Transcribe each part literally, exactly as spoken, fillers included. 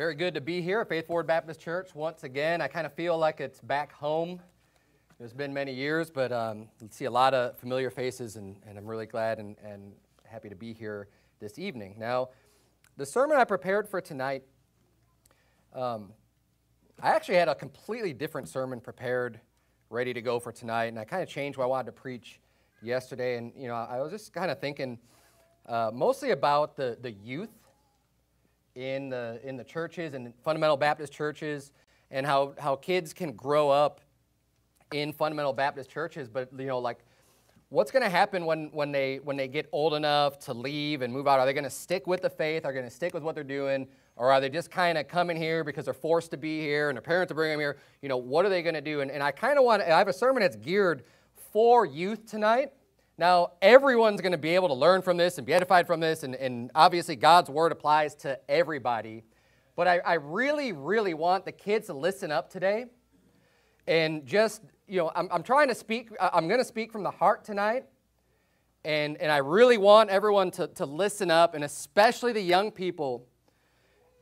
Very good to be here at Faith Forward Baptist Church once again. I kind of feel like it's back home. It's been many years, but um, you see a lot of familiar faces, and, and I'm really glad and, and happy to be here this evening. Now, the sermon I prepared for tonight, um, I actually had a completely different sermon prepared, ready to go for tonight, and I kind of changed what I wanted to preach yesterday, and you know, I was just kind of thinking uh, mostly about the, the youth in the, in the churches and fundamental Baptist churches, and how, how kids can grow up in fundamental Baptist churches, but you know, like, what's going to happen when when they when they get old enough to leave and move out? Are they going to stick with the faith? Are they going to stick with what they're doing, or are they just kind of coming here because they're forced to be here and their parents are bringing them here? You know, what are they going to do? And and I kind of want I have a sermon that's geared for youth tonight. Now, everyone's going to be able to learn from this and be edified from this, and and obviously God's word applies to everybody. But I, I really really want the kids to listen up today, and just. You know, I'm, I'm trying to speak, I'm going to speak from the heart tonight, and, and I really want everyone to, to listen up, and especially the young people.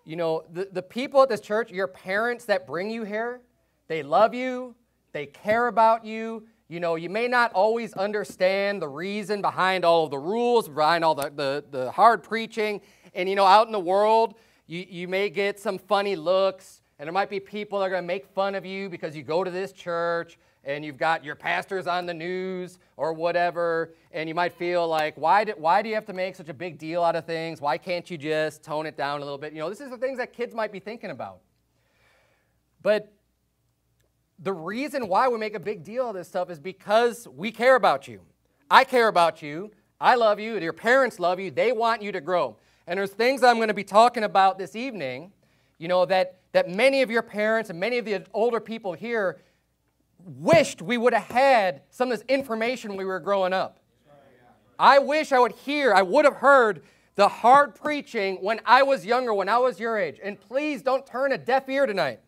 You know, the, the people at this church, your parents that bring you here, they love you, they care about you. You know, you may not always understand the reason behind all of the rules, behind all the, the, the hard preaching, and you know, out in the world, you, you may get some funny looks, and there might be people that are going to make fun of you because you go to this church, and you've got your pastors on the news or whatever, and you might feel like, why do, why do you have to make such a big deal out of things? Why can't you just tone it down a little bit? You know, this is the things that kids might be thinking about. But the reason why we make a big deal of this stuff is because we care about you. I care about you. I love you. Your parents love you. They want you to grow. And there's things I'm going to be talking about this evening, you know, that, that many of your parents and many of the older people here wished we would have had some of this information when we were growing up. I wish I would hear, I would have heard the hard preaching when I was younger, when I was your age. And please don't turn a deaf ear tonight.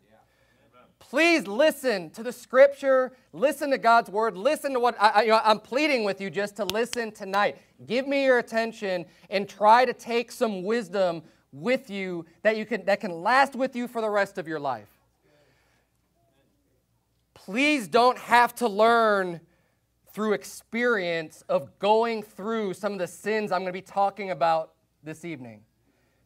Please listen to the scripture, listen to God's word, listen to what I, you know, I'm pleading with you just to listen tonight. Give me your attention and try to take some wisdom with you that you can that can last with you for the rest of your life. Please don't have to learn through experience of going through some of the sins I'm going to be talking about this evening,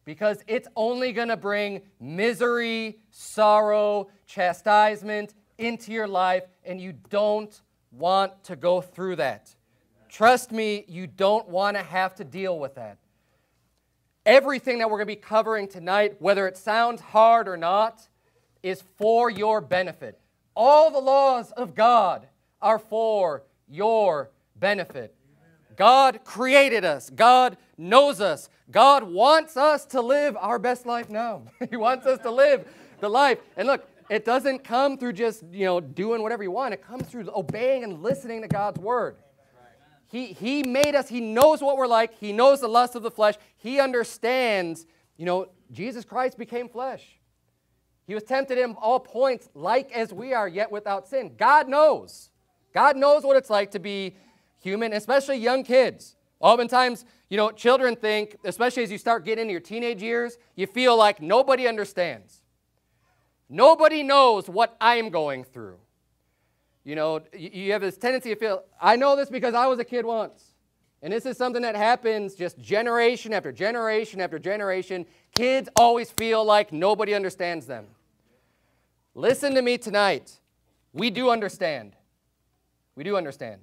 because it's only going to bring misery, sorrow, chastisement into your life, and you don't want to go through that. Trust me, you don't want to have to deal with that. Everything that we're going to be covering tonight, whether it sounds hard or not, is for your benefit. All the laws of God are for your benefit. God created us. God knows us. God wants us to live our best life now. He wants us to live the life. And look, it doesn't come through just, you know, doing whatever you want. It comes through obeying and listening to God's word. He, he made us. He knows what we're like. He knows the lust of the flesh. He understands, you know, Jesus Christ became flesh. He was tempted in all points, like as we are, yet without sin. God knows. God knows what it's like to be human, especially young kids. Oftentimes, you know, children think, especially as you start getting into your teenage years, you feel like nobody understands. Nobody knows what I'm going through. You know, you have this tendency to feel, I know this because I was a kid once. And this is something that happens just generation after generation after generation. Kids always feel like nobody understands them. Listen to me tonight. We do understand. We do understand.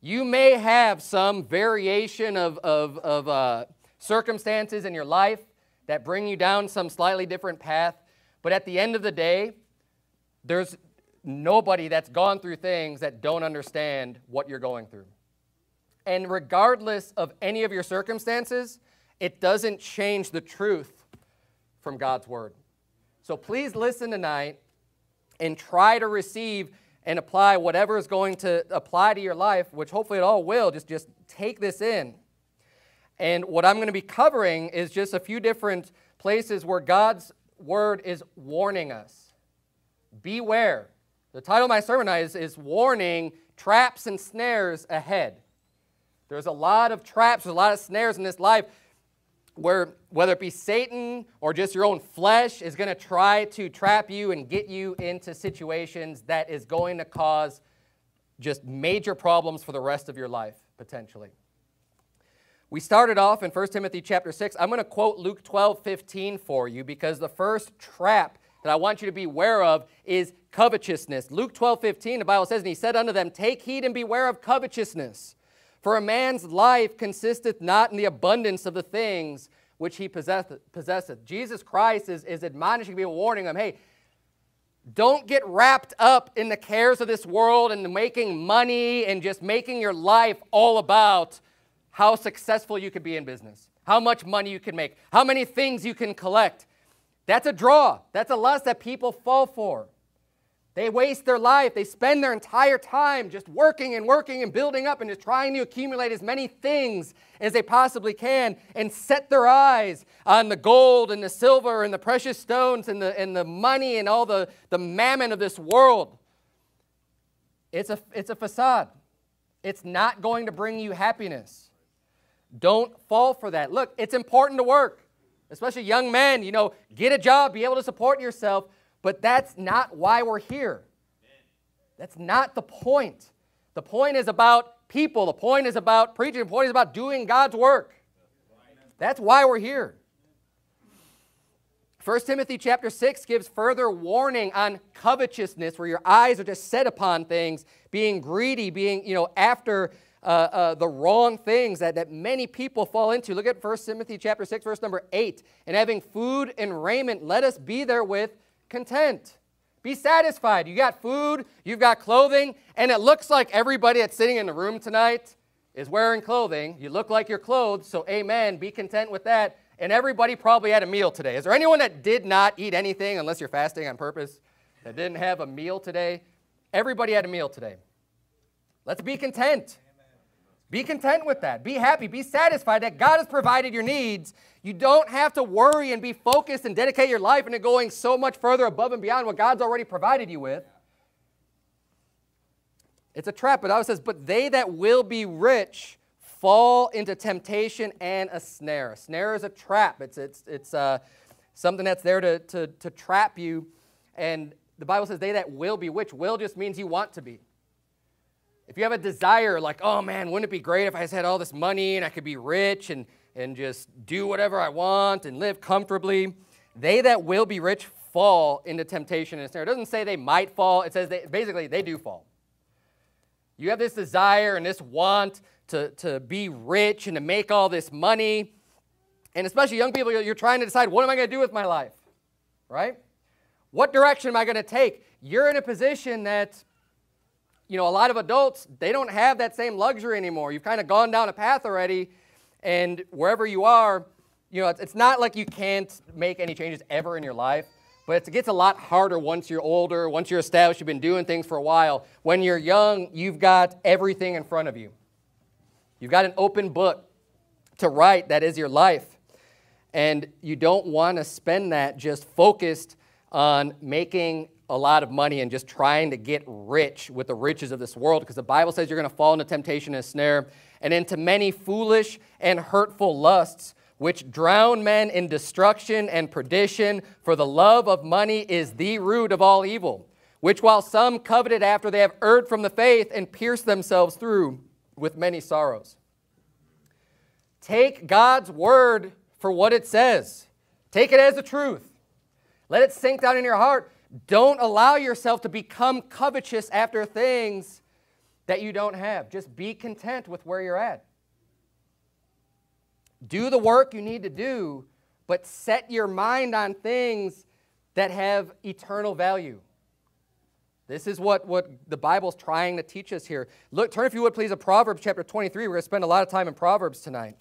You may have some variation of, of, of uh, circumstances in your life that bring you down some slightly different path, but at the end of the day, there's nobody that's gone through things that don't understand what you're going through. And regardless of any of your circumstances, it doesn't change the truth from God's word. So please listen tonight and try to receive and apply whatever is going to apply to your life, which hopefully it all will. Just, just take this in. And what I'm going to be covering is just a few different places where God's word is warning us. Beware. The title of my sermon is, is Warning, Traps and Snares Ahead. There's a lot of traps, there's a lot of snares in this life. where whether it be Satan or just your own flesh is going to try to trap you and get you into situations that is going to cause just major problems for the rest of your life, potentially. We started off in First Timothy chapter six. I'm going to quote Luke twelve fifteen for you, because the first trap that I want you to be aware of is covetousness. Luke twelve fifteen, the Bible says, "And he said unto them, Take heed and beware of covetousness, for a man's life consisteth not in the abundance of the things which he possesseth." possesseth. Jesus Christ is, is admonishing people, warning them, hey, don't get wrapped up in the cares of this world and making money and just making your life all about how successful you could be in business, how much money you can make, how many things you can collect. That's a draw. That's a lust that people fall for. They waste their life. They spend their entire time just working and working and building up and just trying to accumulate as many things as they possibly can, and set their eyes on the gold and the silver and the precious stones and the, and the money and all the, the mammon of this world. It's a, it's a facade. It's not going to bring you happiness. Don't fall for that. Look, it's important to work, especially young men. You know, get a job, be able to support yourself, but that's not why we're here. That's not the point. The point is about people. The point is about preaching. The point is about doing God's work. That's why we're here. First Timothy chapter six gives further warning on covetousness, where your eyes are just set upon things, being greedy, being, you know, after Uh, uh, the wrong things that, that many people fall into. Look at First Timothy chapter six, verse number eight. "And having food and raiment, let us be therewith content." Be satisfied. You got food, you've got clothing, and it looks like everybody that's sitting in the room tonight is wearing clothing. You look like you're clothed, so amen. Be content with that. And everybody probably had a meal today. Is there anyone that did not eat anything, unless you're fasting on purpose, that didn't have a meal today? Everybody had a meal today. Let's be content. Be content with that. Be happy. Be satisfied that God has provided your needs. You don't have to worry and be focused and dedicate your life into going so much further above and beyond what God's already provided you with. It's a trap. But I says, "But they that will be rich fall into temptation and a snare." A snare is a trap. It's, it's, it's uh, something that's there to, to, to trap you. And the Bible says, "They that will be rich." Will just means you want to be. If you have a desire like, oh man, wouldn't it be great if I just had all this money and I could be rich and, and just do whatever I want and live comfortably, they that will be rich fall into temptation and snare. It doesn't say they might fall. It says they, basically they do fall. You have this desire and this want to, to be rich and to make all this money. And especially young people, you're trying to decide, what am I going to do with my life, right? What direction am I going to take? You're in a position that, you know, a lot of adults, they don't have that same luxury anymore. You've kind of gone down a path already, and wherever you are, you know, it's, it's not like you can't make any changes ever in your life, but it gets a lot harder once you're older, once you're established, you've been doing things for a while. When you're young, you've got everything in front of you. You've got an open book to write that is your life, and you don't want to spend that just focused on making a lot of money and just trying to get rich with the riches of this world, because the Bible says you're going to fall into temptation and a snare, and into many foolish and hurtful lusts, which drown men in destruction and perdition. For the love of money is the root of all evil, which while some coveted after, they have erred from the faith and pierced themselves through with many sorrows. Take God's word for what it says. Take it as the truth. Let it sink down in your heart. Don't allow yourself to become covetous after things that you don't have. Just be content with where you're at. Do the work you need to do, but set your mind on things that have eternal value. This is what, what the Bible's trying to teach us here. Look, turn, if you would, please, to Proverbs chapter twenty-three. We're going to spend a lot of time in Proverbs tonight.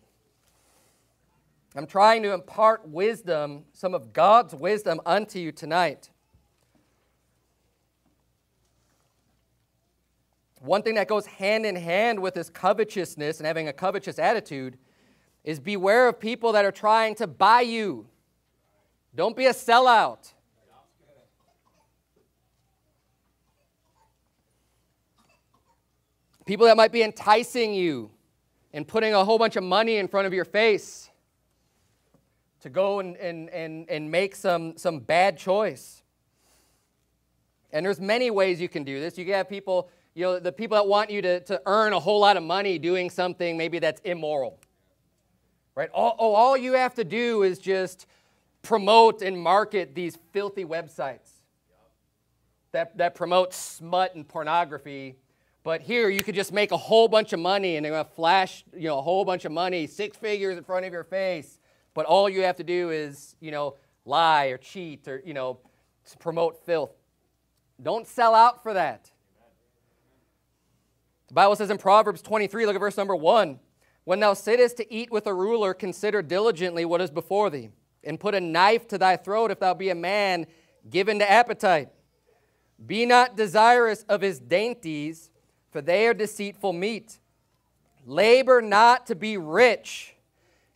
I'm trying to impart wisdom, some of God's wisdom, unto you tonight. One thing that goes hand in hand with this covetousness and having a covetous attitude is beware of people that are trying to buy you. Don't be a sellout. People that might be enticing you and putting a whole bunch of money in front of your face. to go and, and, and, and make some, some bad choice. And there's many ways you can do this. You can have people, you know, the people that want you to, to earn a whole lot of money doing something maybe that's immoral, right? All, oh, all you have to do is just promote and market these filthy websites that, that promote smut and pornography. But here you could just make a whole bunch of money, and they're going to flash, you know, a whole bunch of money, six figures in front of your face. But all you have to do is, you know, lie or cheat or, you know, promote filth. Don't sell out for that. The Bible says in Proverbs twenty-three, look at verse number one. When thou sittest to eat with a ruler, consider diligently what is before thee, and put a knife to thy throat if thou be a man given to appetite. Be not desirous of his dainties, for they are deceitful meat. Labor not to be rich.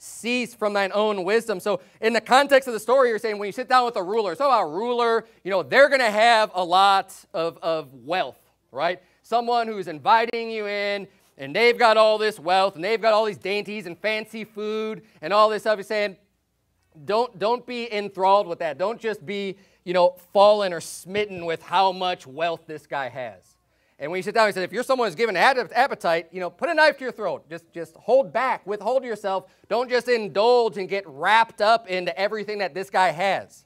Cease from thine own wisdom. So in the context of the story, you're saying when you sit down with a ruler, so a ruler, you know, they're going to have a lot of, of wealth, right? Someone who's inviting you in, and they've got all this wealth, and they've got all these dainties and fancy food and all this stuff. You're saying, don't, don't be enthralled with that. Don't just be, you know, fallen or smitten with how much wealth this guy has. And when you sit down, he says, if you're someone who's given an appetite, you know, put a knife to your throat. Just, just hold back, withhold yourself. Don't just indulge and get wrapped up into everything that this guy has.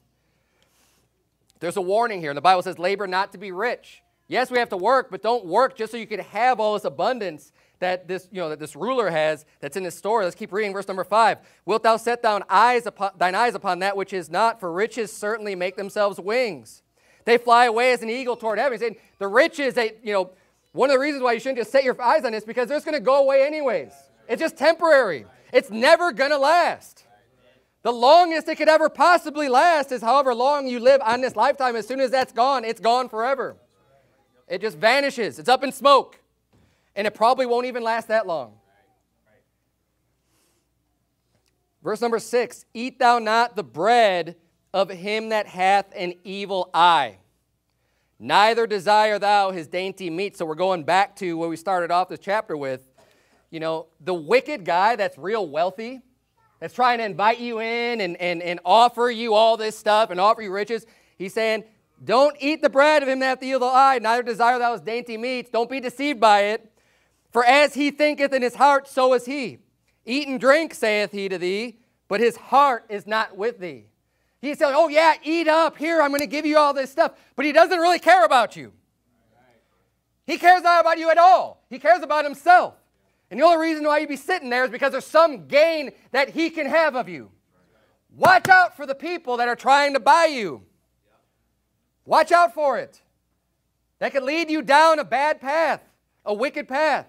There's a warning here. And the Bible says, labor not to be rich. Yes, we have to work, but don't work just so you can have all this abundance that this, you know, that this ruler has that's in this story. Let's keep reading verse number five. Wilt thou set thine eyes upon, thine eyes upon that which is not, for riches certainly make themselves wings. They fly away as an eagle toward heaven. And the riches, they, you know, one of the reasons why you shouldn't just set your eyes on this, because they're just going to go away anyways. It's just temporary. It's never going to last. The longest it could ever possibly last is however long you live on this lifetime. As soon as that's gone, it's gone forever. It just vanishes. It's up in smoke. And it probably won't even last that long. Verse number six, eat thou not the bread of him that hath an evil eye, neither desire thou his dainty meat. So we're going back to where we started off this chapter with, you know, the wicked guy that's real wealthy, that's trying to invite you in and, and, and offer you all this stuff and offer you riches. He's saying, don't eat the bread of him that hath the evil eye, neither desire thou his dainty meats. Don't be deceived by it. For as he thinketh in his heart, so is he. Eat and drink, saith he to thee, but his heart is not with thee. He's saying, oh yeah, eat up, here, I'm going to give you all this stuff. But he doesn't really care about you. He cares not about you at all. He cares about himself. And the only reason why you'd be sitting there is because there's some gain that he can have of you. Watch out for the people that are trying to buy you. Watch out for it. That could lead you down a bad path, a wicked path.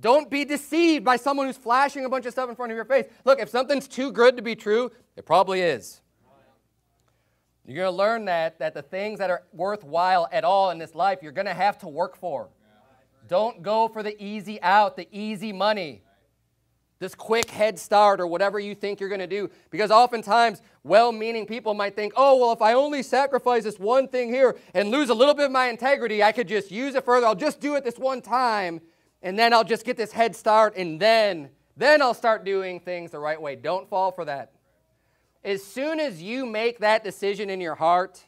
Don't be deceived by someone who's flashing a bunch of stuff in front of your face. Look, if something's too good to be true, it probably is. You're going to learn that, that the things that are worthwhile at all in this life, you're going to have to work for. Don't go for the easy out, the easy money, this quick head start or whatever you think you're going to do. Because oftentimes, well-meaning people might think, oh, well, if I only sacrifice this one thing here and lose a little bit of my integrity, I could just use it further. I'll just do it this one time, and then I'll just get this head start, and then, then I'll start doing things the right way. Don't fall for that. As soon as you make that decision in your heart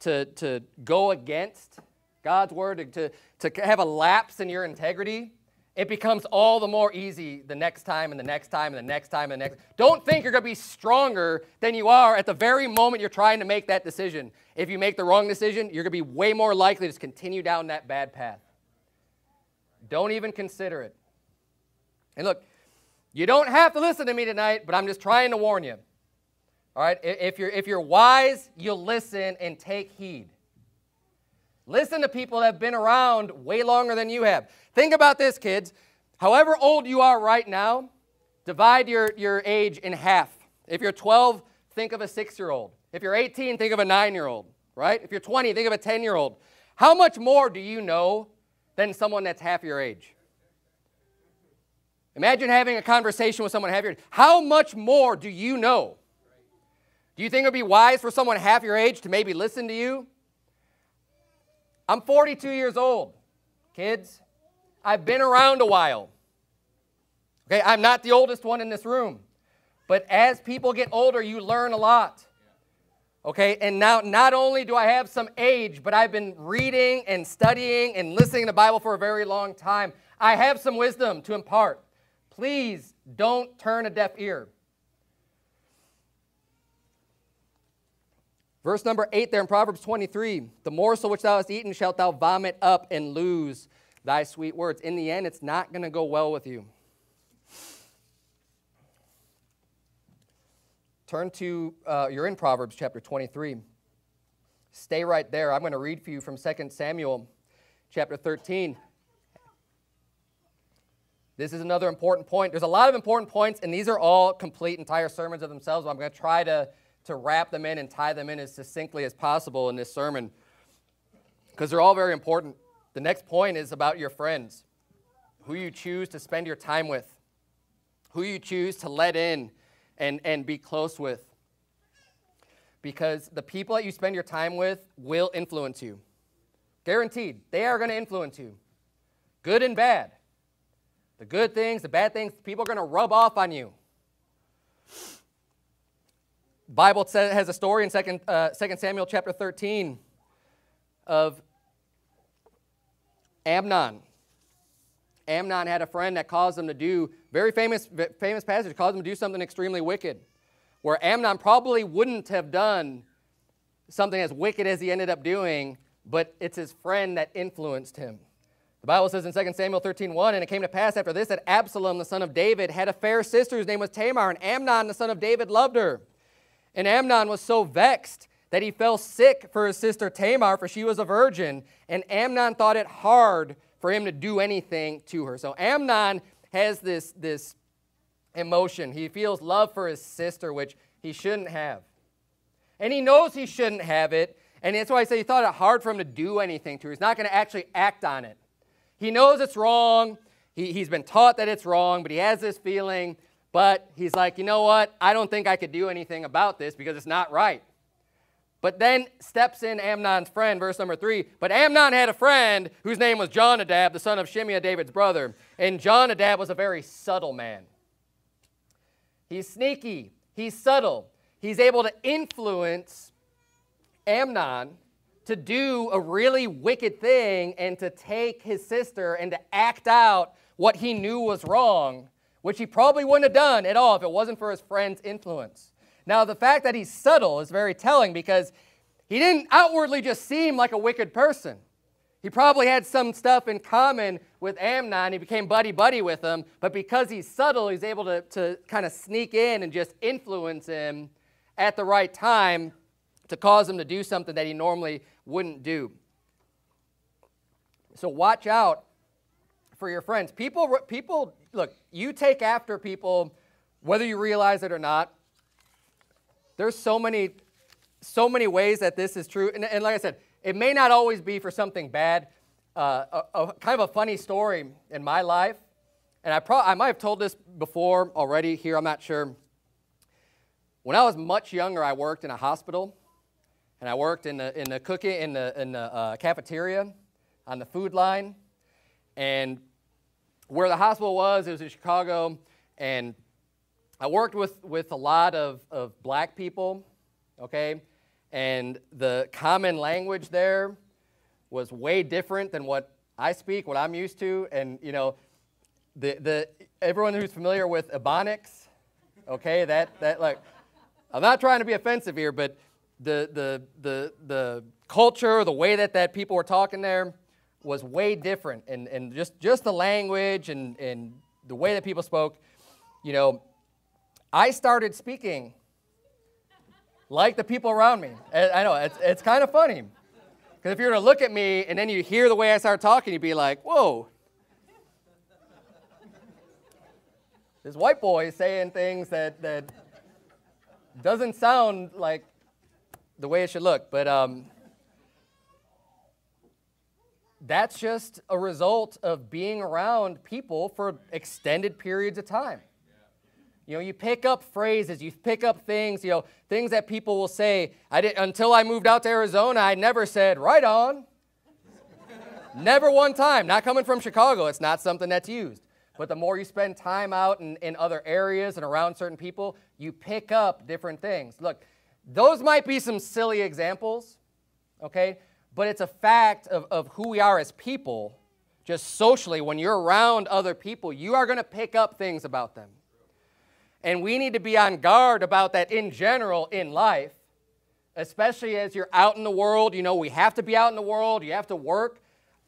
to, to go against God's word, to, to have a lapse in your integrity, it becomes all the more easy the next time and the next time and the next time and the next. Don't think you're going to be stronger than you are at the very moment you're trying to make that decision. If you make the wrong decision, you're going to be way more likely to just continue down that bad path. Don't even consider it. And look, you don't have to listen to me tonight, but I'm just trying to warn you. All right, if you're, if you're wise, you'll listen and take heed. Listen to people that have been around way longer than you have. Think about this, kids. However old you are right now, divide your, your age in half. If you're twelve, think of a six-year-old. If you're eighteen, think of a nine-year-old, right? If you're twenty, think of a ten-year-old. How much more do you know than someone that's half your age? Imagine having a conversation with someone half your age. How much more do you know? Do you think it would be wise for someone half your age to maybe listen to you? I'm forty-two years old, kids. I've been around a while. Okay, I'm not the oldest one in this room. But as people get older, you learn a lot. Okay, and now not only do I have some age, but I've been reading and studying and listening to the Bible for a very long time. I have some wisdom to impart. Please don't turn a deaf ear. Verse number eight there in Proverbs twenty-three, the morsel which thou hast eaten shalt thou vomit up and lose thy sweet words. In the end, it's not going to go well with you. Turn to, uh, you're in Proverbs chapter twenty-three. Stay right there. I'm going to read for you from Second Samuel chapter thirteen. This is another important point. There's a lot of important points, and these are all complete, entire sermons of themselves. But I'm going to try to, to wrap them in and tie them in as succinctly as possible in this sermon because they're all very important. The next point is about your friends, who you choose to spend your time with, who you choose to let in and, and be close with. Because the people that you spend your time with will influence you. Guaranteed. They are going to influence you. Good and bad. The good things, the bad things, people are going to rub off on you. The Bible says, has a story in Second Samuel chapter thirteen of Amnon. Amnon had a friend that caused him to do, very famous, famous passage, caused him to do something extremely wicked, where Amnon probably wouldn't have done something as wicked as he ended up doing, but it's his friend that influenced him. The Bible says in Second Samuel thirteen one, and it came to pass after this that Absalom, the son of David, had a fair sister whose name was Tamar, and Amnon, the son of David, loved her. And Amnon was so vexed that he fell sick for his sister Tamar, for she was a virgin, and Amnon thought it hard for him to do anything to her. So Amnon has this, this emotion. He feels love for his sister, which he shouldn't have. And he knows he shouldn't have it, and that's why I say he thought it hard for him to do anything to her. He's not going to actually act on it. He knows it's wrong. He, he's been taught that it's wrong, but he has this feeling. But he's like, you know what? I don't think I could do anything about this because it's not right. But then steps in Amnon's friend, verse number three. But Amnon had a friend whose name was Jonadab, the son of Shimea, David's brother. And Jonadab was a very subtle man. He's sneaky. He's subtle. He's able to influence Amnon to do a really wicked thing and to take his sister and to act out what he knew was wrong, which he probably wouldn't have done at all if it wasn't for his friend's influence. Now, the fact that he's subtle is very telling because he didn't outwardly just seem like a wicked person. He probably had some stuff in common with Amnon. He became buddy-buddy with him, but because he's subtle, he's able to, to kind of sneak in and just influence him at the right time to cause him to do something that he normally wouldn't do. So watch out for your friends. People, people, look, you take after people, whether you realize it or not. There's so many, so many ways that this is true. And, and like I said, it may not always be for something bad. Uh, a, a, kind of a funny story in my life, and I, pro I might have told this before already here, I'm not sure. When I was much younger, I worked in a hospital, and I worked in the, in the cooking, in the, in the uh, cafeteria, on the food line. And where the hospital was, it was in Chicago, and I worked with, with a lot of, of black people, okay? And the common language there was way different than what I speak, what I'm used to. And, you know, the, the, everyone who's familiar with Ebonics, okay, that, that like, I'm not trying to be offensive here, but the, the, the, the culture, the way that, that people were talking there was way different. And, and just, just the language and, and the way that people spoke, you know, I started speaking like the people around me. I know, it's, it's kind of funny. Because if you were to look at me and then you hear the way I start talking, you'd be like, whoa. This white boy is saying things that, that doesn't sound like the way it should look. But um, that's just a result of being around people for extended periods of time. You know, you pick up phrases, you pick up things, you know, things that people will say. I didn't, until I moved out to Arizona, I never said, right on. Never one time. Not coming from Chicago, it's not something that's used. But the more you spend time out in, in other areas and around certain people, you pick up different things. Look, those might be some silly examples, okay? But it's a fact of, of who we are as people. Just socially, when you're around other people, you are going to pick up things about them. And we need to be on guard about that in general in life, especially as you're out in the world. You know, we have to be out in the world. You have to work.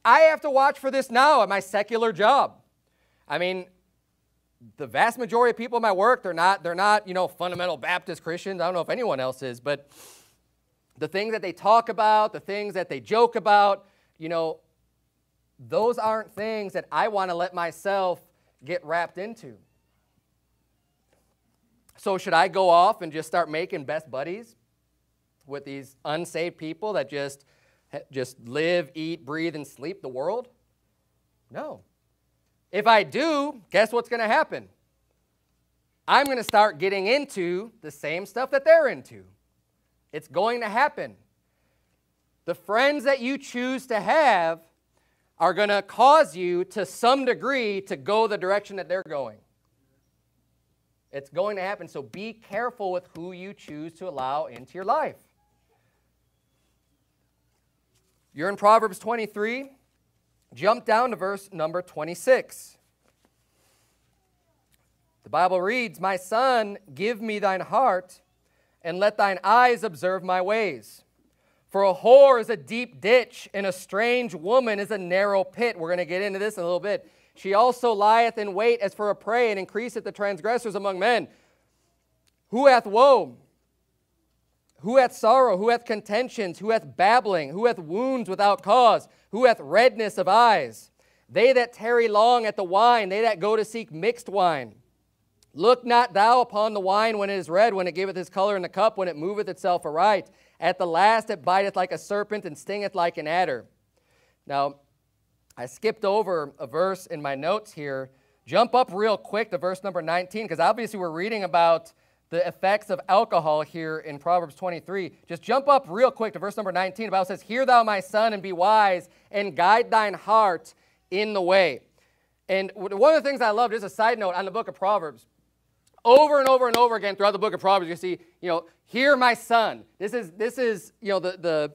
I have to watch for this now at my secular job. I mean, the vast majority of people at my work, they're not, they're not, you know, fundamental Baptist Christians. I don't know if anyone else is, but the things that they talk about, the things that they joke about, you know, those aren't things that I want to let myself get wrapped into. So should I go off and just start making best buddies with these unsaved people that just, just live, eat, breathe, and sleep the world? No. If I do, guess what's going to happen? I'm going to start getting into the same stuff that they're into. It's going to happen. The friends that you choose to have are going to cause you to some degree to go the direction that they're going. It's going to happen, so be careful with who you choose to allow into your life. You're in Proverbs twenty-three. Jump down to verse number twenty-six. The Bible reads, "My son, give me thine heart, and let thine eyes observe my ways. For a whore is a deep ditch, and a strange woman is a narrow pit." We're going to get into this in a little bit. "She also lieth in wait as for a prey, and increaseth the transgressors among men. Who hath woe? Who hath sorrow? Who hath contentions? Who hath babbling? Who hath wounds without cause? Who hath redness of eyes? They that tarry long at the wine, they that go to seek mixed wine. Look not thou upon the wine when it is red, when it giveth his color in the cup, when it moveth itself aright. At the last it biteth like a serpent and stingeth like an adder." Now, I skipped over a verse in my notes here. Jump up real quick to verse number nineteen, because obviously we're reading about the effects of alcohol here in Proverbs twenty-three. Just jump up real quick to verse number nineteen. The Bible says, "Hear thou, my son, and be wise, and guide thine heart in the way." And one of the things I love, just a side note on the book of Proverbs, over and over and over again throughout the book of Proverbs, you see, you know, "Hear my son." This is, this is you know, the, the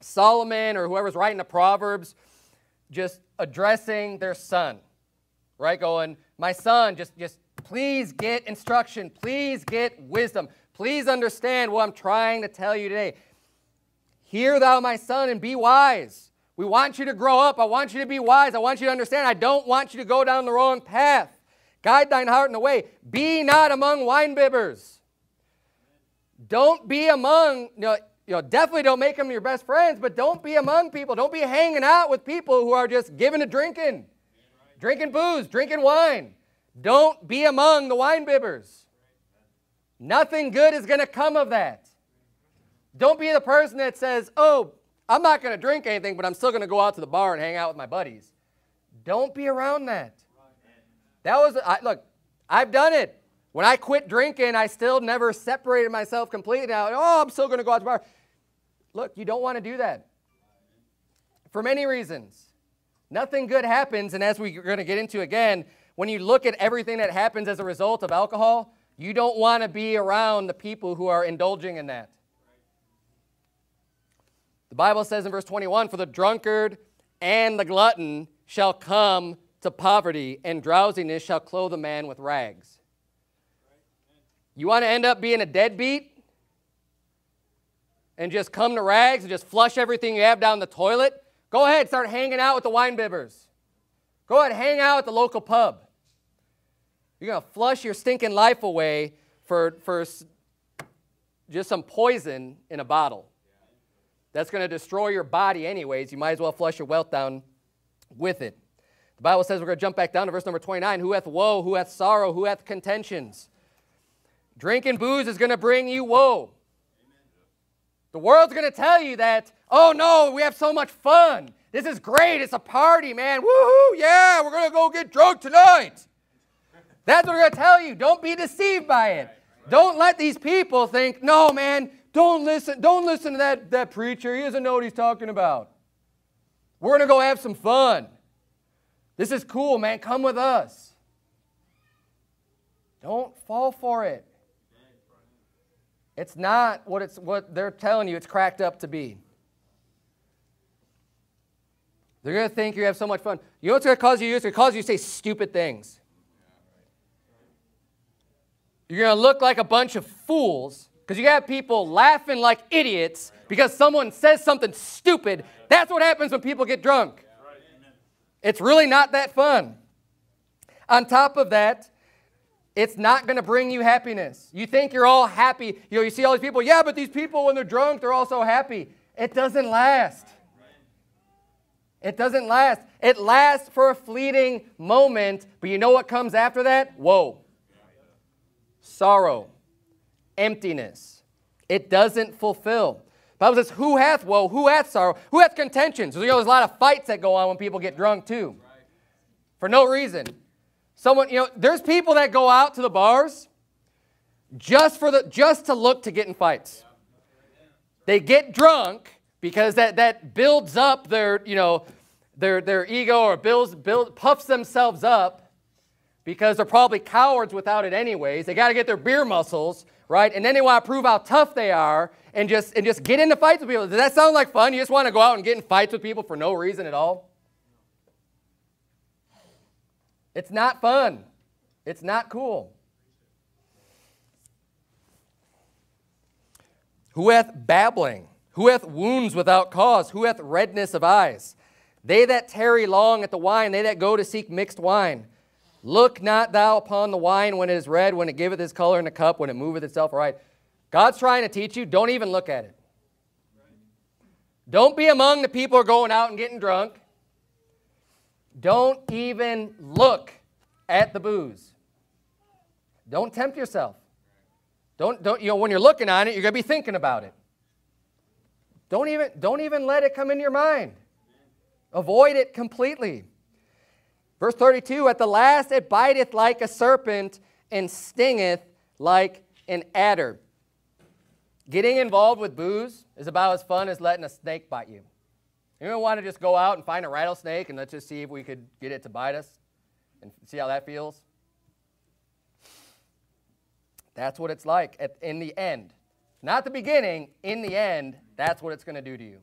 Solomon or whoever's writing the Proverbs just addressing their son, right? Going, "My son, just, just please get instruction. Please get wisdom. Please understand what I'm trying to tell you today. Hear thou, my son, and be wise." We want you to grow up. I want you to be wise. I want you to understand. I don't want you to go down the wrong path. "Guide thine heart in the way. Be not among winebibbers." Don't be among, you know, you know, definitely don't make them your best friends, but don't be among people. Don't be hanging out with people who are just giving to drinking, right. drinking booze, drinking wine. Don't be among the winebibbers. Nothing good is going to come of that. Don't be the person that says, "Oh, I'm not going to drink anything, but I'm still going to go out to the bar and hang out with my buddies." Don't be around that. That was, I, look, I've done it. When I quit drinking, I still never separated myself completely. Now, oh, I'm still going to go out to the bar. Look, you don't want to do that. For many reasons. Nothing good happens, and as we're going to get into again, when you look at everything that happens as a result of alcohol, you don't want to be around the people who are indulging in that. The Bible says in verse twenty-one, "For the drunkard and the glutton shall come to poverty, and drowsiness shall clothe a man with rags." You want to end up being a deadbeat and just come to rags and just flush everything you have down the toilet? Go ahead, start hanging out with the winebibbers. Go ahead, hang out at the local pub. You're going to flush your stinking life away for, for just some poison in a bottle. That's going to destroy your body anyways. You might as well flush your wealth down with it. The Bible says, we're going to jump back down to verse number twenty-nine, "Who hath woe, who hath sorrow, who hath contentions?" Drinking booze is going to bring you woe. Amen. The world's going to tell you that, "Oh no, we have so much fun. This is great. It's a party, man. Woohoo, yeah, we're going to go get drunk tonight." That's what we're going to tell you. Don't be deceived by it. Right, right. Don't let these people think, "No, man, don't listen, don't listen to that, that preacher. He doesn't know what he's talking about. We're going to go have some fun." This is cool, man. Come with us. Don't fall for it. It's not what it's what they're telling you it's cracked up to be. They're going to think you have so much fun. You know what's going to cause you to do? It's going to cause you to say stupid things. You're going to look like a bunch of fools because you got people laughing like idiots because someone says something stupid. That's what happens when people get drunk. It's really not that fun. On top of that, it's not going to bring you happiness. You think you're all happy. You know, you see all these people, yeah, but these people, when they're drunk, they're all so happy. It doesn't last. It doesn't last. It lasts for a fleeting moment, but you know what comes after that? Woe. Sorrow. Emptiness. It doesn't fulfill. The Bible says, who hath woe? Who hath sorrow? Who hath contentions? So, you know, there's a lot of fights that go on when people get drunk too. For no reason. Someone, you know, there's people that go out to the bars just for the just to look to get in fights. They get drunk. Because that, that builds up their, you know, their, their ego or builds, build, puffs themselves up because they're probably cowards without it anyways. They got to get their beer muscles, right? And then they want to prove how tough they are and just, and just get into fights with people. Does that sound like fun? You just want to go out and get in fights with people for no reason at all? It's not fun. It's not cool. Who hath babbling? Who hath wounds without cause? Who hath redness of eyes? They that tarry long at the wine, they that go to seek mixed wine. Look not thou upon the wine when it is red, when it giveth its color in the cup, when it moveth itself right. God's trying to teach you, don't even look at it. Don't be among the people who are going out and getting drunk. Don't even look at the booze. Don't tempt yourself. Don't, don't, you know, when you're looking on it, you're going to be thinking about it. Don't even, don't even let it come into your mind. Avoid it completely. Verse thirty-two, at the last it biteth like a serpent and stingeth like an adder. Getting involved with booze is about as fun as letting a snake bite you. Anyone want to just go out and find a rattlesnake and let's just see if we could get it to bite us and see how that feels? That's what it's like at, in the end. Not the beginning, in the end, that's what it's going to do to you.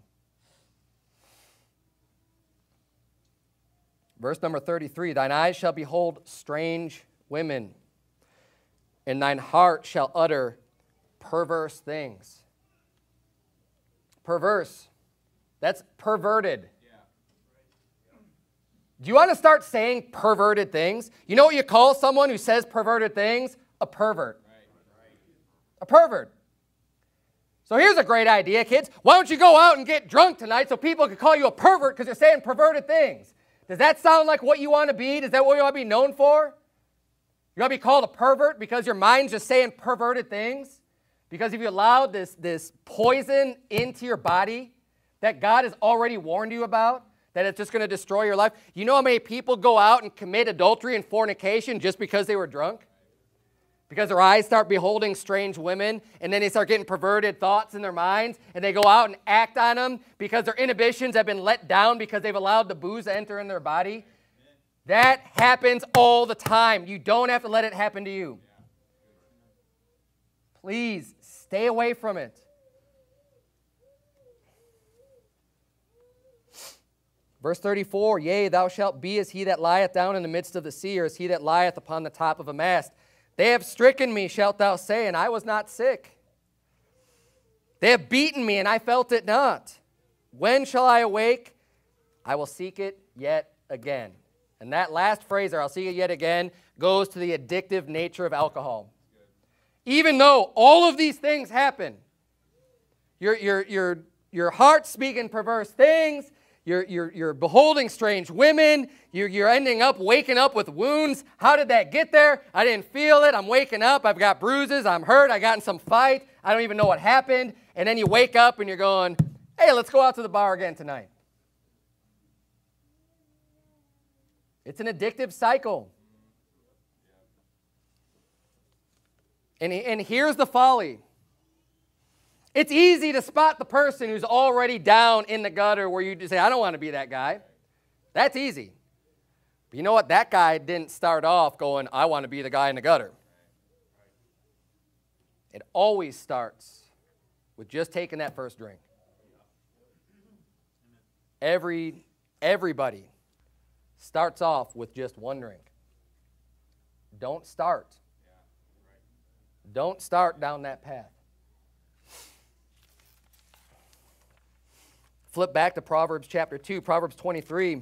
Verse number thirty-three, thine eyes shall behold strange women, and thine heart shall utter perverse things. Perverse. That's perverted. Do you want to start saying perverted things? You know what you call someone who says perverted things? A pervert. A pervert. So here's a great idea, kids. Why don't you go out and get drunk tonight so people can call you a pervert because you're saying perverted things? Does that sound like what you want to be? Is that what you want to be known for? You want to be called a pervert because your mind's just saying perverted things? Because if you allowed this, this poison into your body that God has already warned you about, that it's just going to destroy your life. You know how many people go out and commit adultery and fornication just because they were drunk? Because their eyes start beholding strange women, and then they start getting perverted thoughts in their minds, and they go out and act on them because their inhibitions have been let down because they've allowed the booze to enter in their body. That happens all the time. You don't have to let it happen to you. Please, stay away from it. Verse thirty-four, yea, thou shalt be as he that lieth down in the midst of the sea, or as he that lieth upon the top of a mast. They have stricken me, shalt thou say, and I was not sick. They have beaten me, and I felt it not. When shall I awake? I will seek it yet again. And that last phrase, there, I'll seek it yet again, goes to the addictive nature of alcohol. Even though all of these things happen, your, your, your, your heart's speaking perverse things, You're, you're, you're beholding strange women. You're, you're ending up waking up with wounds. How did that get there? I didn't feel it. I'm waking up. I've got bruises. I'm hurt. I got in some fight. I don't even know what happened. And then you wake up and you're going, hey, let's go out to the bar again tonight. It's an addictive cycle. And, and here's the folly. It's easy to spot the person who's already down in the gutter where you just say, I don't want to be that guy. That's easy. But you know what? That guy didn't start off going, I want to be the guy in the gutter. It always starts with just taking that first drink. Every, everybody starts off with just one drink. Don't start. Don't start down that path. Flip back to Proverbs chapter two, Proverbs twenty-three.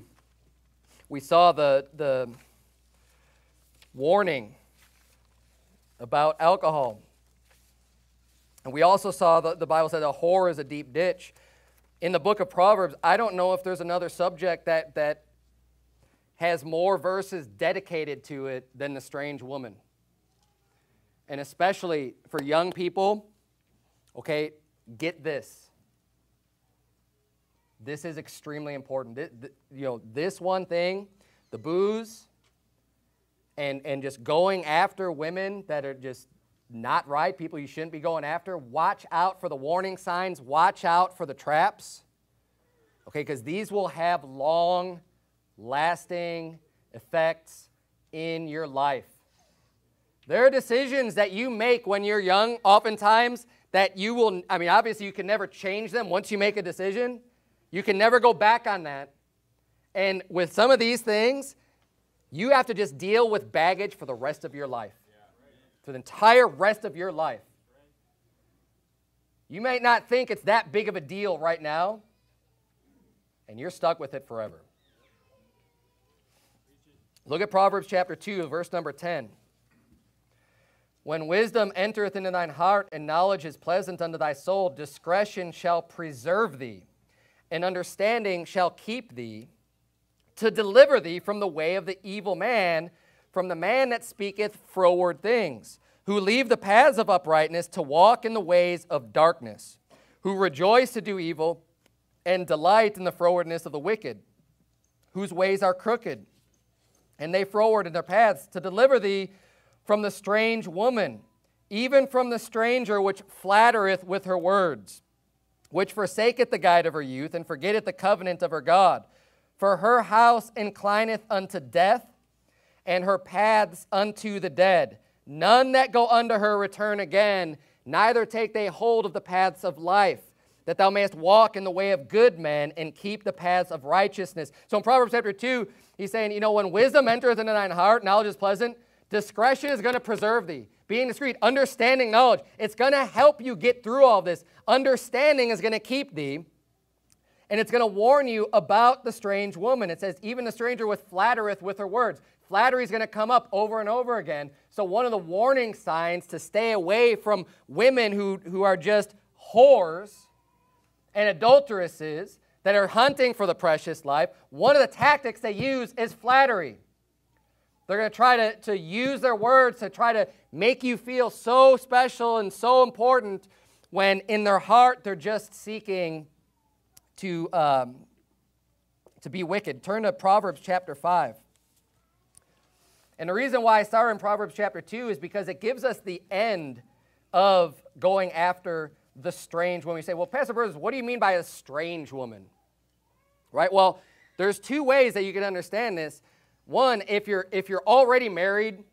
We saw the, the warning about alcohol. And we also saw the, the Bible said a whore is a deep ditch. In the book of Proverbs, I don't know if there's another subject that, that has more verses dedicated to it than the strange woman. And especially for young people, okay, get this. This is extremely important. This, you know, this one thing, the booze and, and just going after women that are just not right, people you shouldn't be going after, watch out for the warning signs. Watch out for the traps, okay, because these will have long-lasting effects in your life. There are decisions that you make when you're young oftentimes that you will, I mean, obviously you can never change them once you make a decision. You can never go back on that. And with some of these things, you have to just deal with baggage for the rest of your life. Yeah, right. For the entire rest of your life. You might not think it's that big of a deal right now, and you're stuck with it forever. Look at Proverbs chapter two, verse number ten. When wisdom entereth into thine heart, and knowledge is pleasant unto thy soul, discretion shall preserve thee. And understanding shall keep thee, to deliver thee from the way of the evil man, from the man that speaketh froward things, who leave the paths of uprightness to walk in the ways of darkness, who rejoice to do evil and delight in the frowardness of the wicked, whose ways are crooked, and they froward in their paths, to deliver thee from the strange woman, even from the stranger which flattereth with her words, which forsaketh the guide of her youth, and forgetteth the covenant of her God. For her house inclineth unto death, and her paths unto the dead. None that go unto her return again, neither take they hold of the paths of life, that thou mayest walk in the way of good men, and keep the paths of righteousness. So in Proverbs chapter two, he's saying, you know, when wisdom enters into thine heart, knowledge is pleasant, discretion is going to preserve thee. Being discreet, understanding knowledge, it's going to help you get through all this. Understanding is going to keep thee, and it's going to warn you about the strange woman. It says, even the stranger with flattereth with her words. Flattery is going to come up over and over again. So one of the warning signs to stay away from women who, who are just whores and adulteresses that are hunting for the precious life, one of the tactics they use is flattery. They're going to try to, to use their words to try to make you feel so special and so important when in their heart they're just seeking to, um, to be wicked. Turn to Proverbs chapter five. And the reason why I started in Proverbs chapter two is because it gives us the end of going after the strange woman. You say, well, Pastor Burns, what do you mean by a strange woman? Right? Well, there's two ways that you can understand this. One, if you're, if you're already married,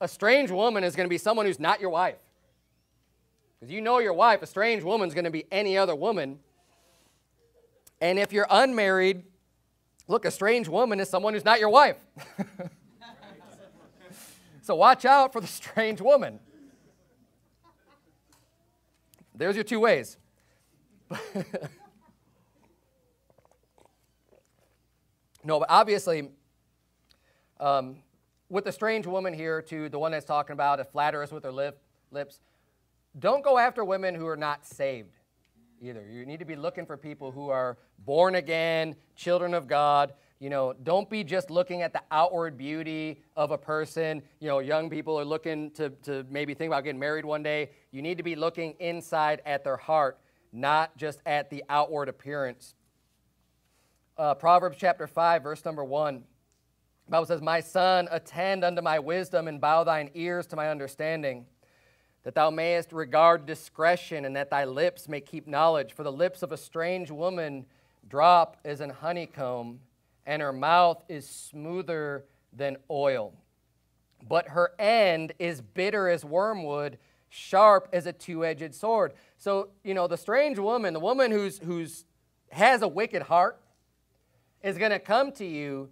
a strange woman is going to be someone who's not your wife. Because you know your wife, a strange woman is going to be any other woman. And if you're unmarried, look, a strange woman is someone who's not your wife. So watch out for the strange woman. There's your two ways. No, but obviously... Um, with the strange woman here, to the one that's talking about a flatteress with her lip, lips, don't go after women who are not saved either. You need to be looking for people who are born again, children of God. You know, don't be just looking at the outward beauty of a person. You know, young people are looking to, to maybe think about getting married one day. You need to be looking inside at their heart, not just at the outward appearance. Uh, Proverbs chapter five, verse number one. The Bible says, my son, attend unto my wisdom and bow thine ears to my understanding, that thou mayest regard discretion and that thy lips may keep knowledge. For the lips of a strange woman drop as an honeycomb, and her mouth is smoother than oil. But her end is bitter as wormwood, sharp as a two-edged sword. So, you know, the strange woman, the woman who's, who's has a wicked heart, is going to come to you,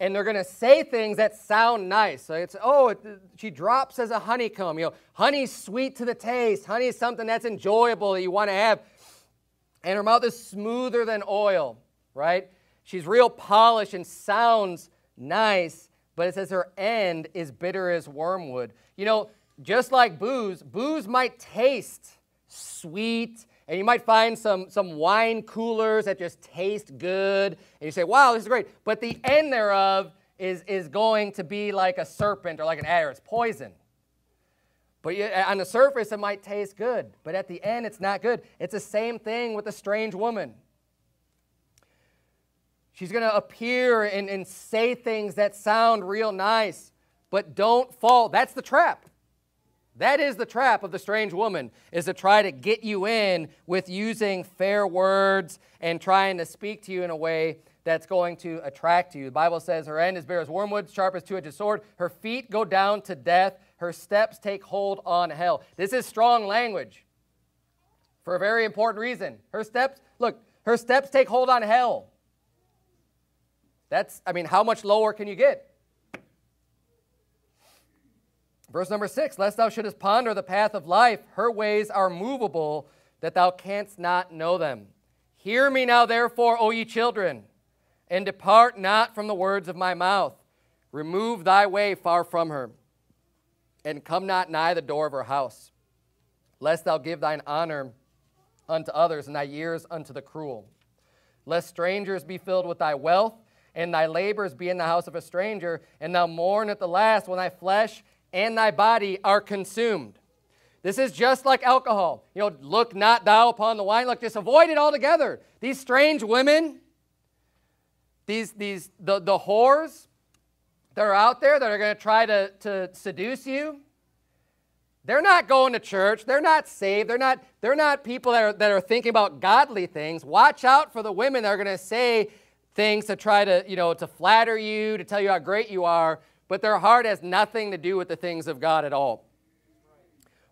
and they're going to say things that sound nice. So it's, oh, it, she drops as a honeycomb. You know, honey's sweet to the taste. Honey's something that's enjoyable that you want to have. And her mouth is smoother than oil, right? She's real polished and sounds nice, but it says her end is bitter as wormwood. You know, just like booze, booze might taste sweet, and you might find some, some wine coolers that just taste good, and you say, wow, this is great. But the end thereof is, is going to be like a serpent or like an adder. It's poison. But you, on the surface, it might taste good, but at the end, it's not good. It's the same thing with a strange woman. She's going to appear and, and say things that sound real nice, but don't fall. That's the trap. That is the trap of the strange woman, is to try to get you in with using fair words and trying to speak to you in a way that's going to attract you. The Bible says her end is bare as wormwood, sharp as two-edged sword. Her feet go down to death. Her steps take hold on hell. This is strong language for a very important reason. Her steps, look, her steps take hold on hell. That's, I mean, how much lower can you get? Verse number six, lest thou shouldest ponder the path of life, her ways are movable, that thou canst not know them. Hear me now, therefore, O ye children, and depart not from the words of my mouth. Remove thy way far from her, and come not nigh the door of her house, lest thou give thine honor unto others, and thy years unto the cruel. Lest strangers be filled with thy wealth, and thy labors be in the house of a stranger, and thou mourn at the last, when thy flesh and thy body are consumed. This is just like alcohol. You know, look not thou upon the wine. Look, just avoid it altogether. These strange women, these, these, the, the whores, that are out there that are going to try to, to seduce you, they're not going to church. They're not saved. They're not, they're not people that are, that are thinking about godly things. Watch out for the women that are going to say things to try to, you know, to flatter you, to tell you how great you are, but their heart has nothing to do with the things of God at all.